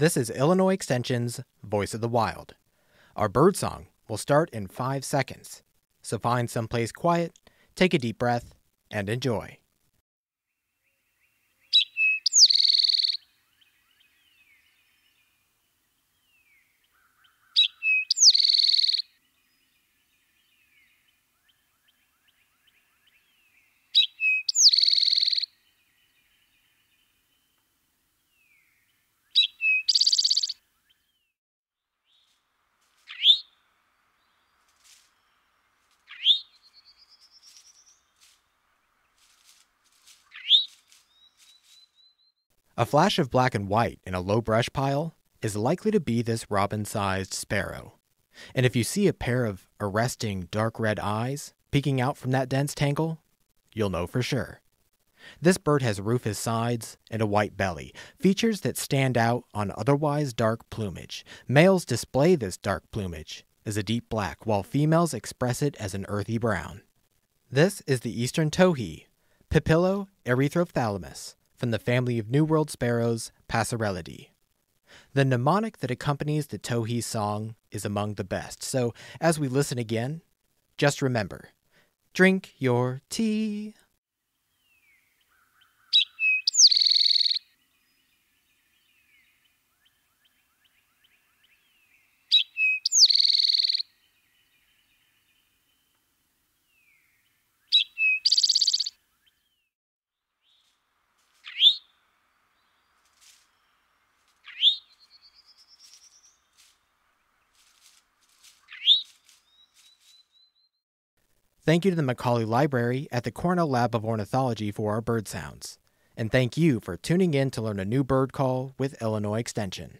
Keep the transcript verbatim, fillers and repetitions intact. This is Illinois Extension's Voice of the Wild. Our birdsong will start in five seconds, so find someplace quiet, take a deep breath, and enjoy. A flash of black and white in a low brush pile is likely to be this robin-sized sparrow. And if you see a pair of arresting dark red eyes peeking out from that dense tangle, you'll know for sure. This bird has rufous sides and a white belly, features that stand out on otherwise dark plumage. Males display this dark plumage as a deep black, while females express it as an earthy brown. This is the Eastern Towhee, Pipilo erythrophthalmus, from the family of New World sparrows, Passerellidae. The mnemonic that accompanies the towhee's song is among the best, so as we listen again, just remember, drink your tea. Thank you to the Macaulay Library at the Cornell Lab of Ornithology for our bird sounds. And thank you for tuning in to learn a new bird call with Illinois Extension.